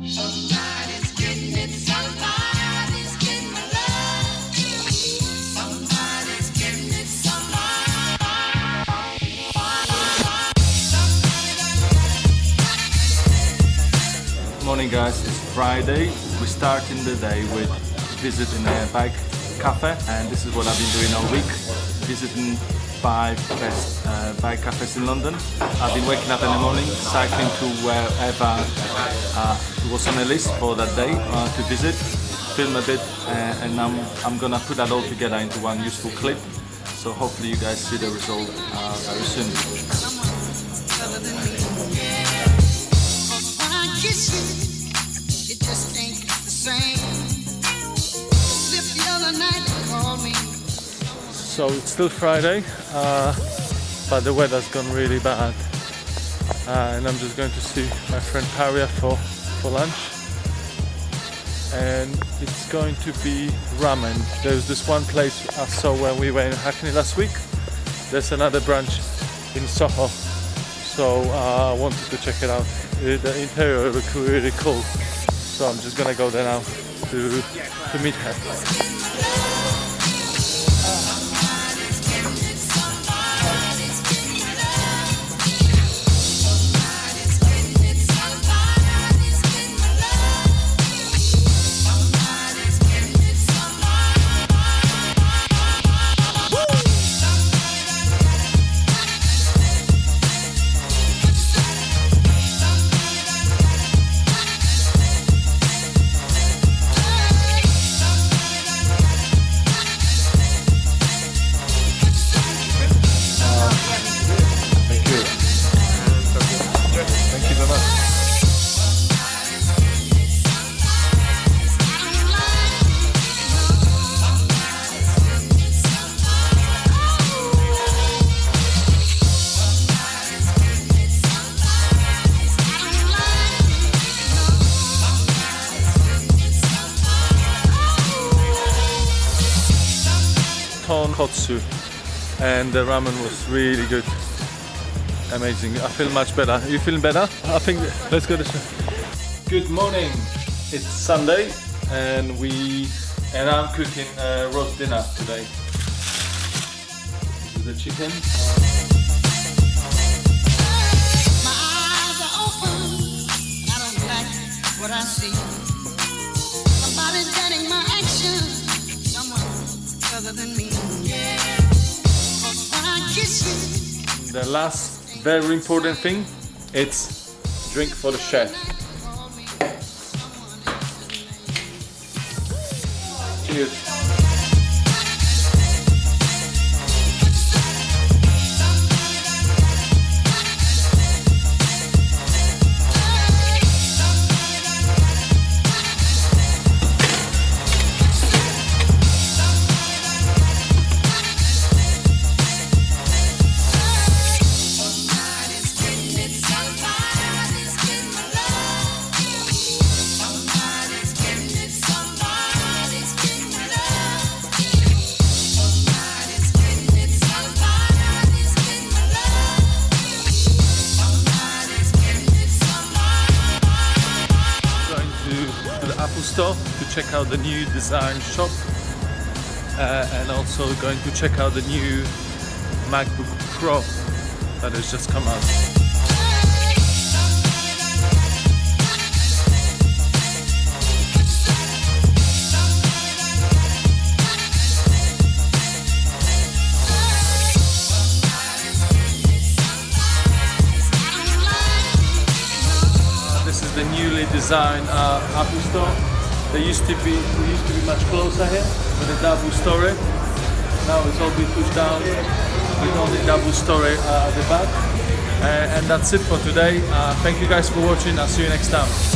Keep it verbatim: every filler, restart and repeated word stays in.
Somebody's getting it, somebody's getting my love. Somebody's getting it, somebody. Morning guys, it's Friday. We're starting the day with visiting a bike cafe, and this is what I've been doing all week, visiting five best uh, bike cafes in London. I've been waking up in the morning, cycling to wherever uh, was on the list for that day uh, to visit, film a bit, uh, and I'm, I'm gonna put that all together into one useful clip. So hopefully you guys see the result uh, very soon. So it's still Friday, uh, but the weather's gone really bad, uh, and I'm just going to see my friend Paria for, for lunch, and it's going to be ramen. There's this one place I saw when we were in Hackney last week. There's another branch in Soho, so uh, I wanted to check it out. The interior looks really cool, so I'm just gonna go there now to, to meet her. Tonkotsu, and the ramen was really good, amazing. I feel much better. You feeling better? I think let's go to show. Good morning. It's Sunday, and we and I'm cooking uh, roast dinner today. This is the chicken. My eyes are open. I don't like what I see. Somebody's getting my action. The last very important thing, it's drink for the chef. Cheers. Store to check out the new design shop, uh, and also going to check out the new MacBook Pro that has just come out. The newly designed uh, Apple store. They used to be we used to be much closer here with a double storey. Now it's all been pushed down with only double storey uh, at the back. Uh, and that's it for today. Uh, thank you guys for watching. I'll see you next time.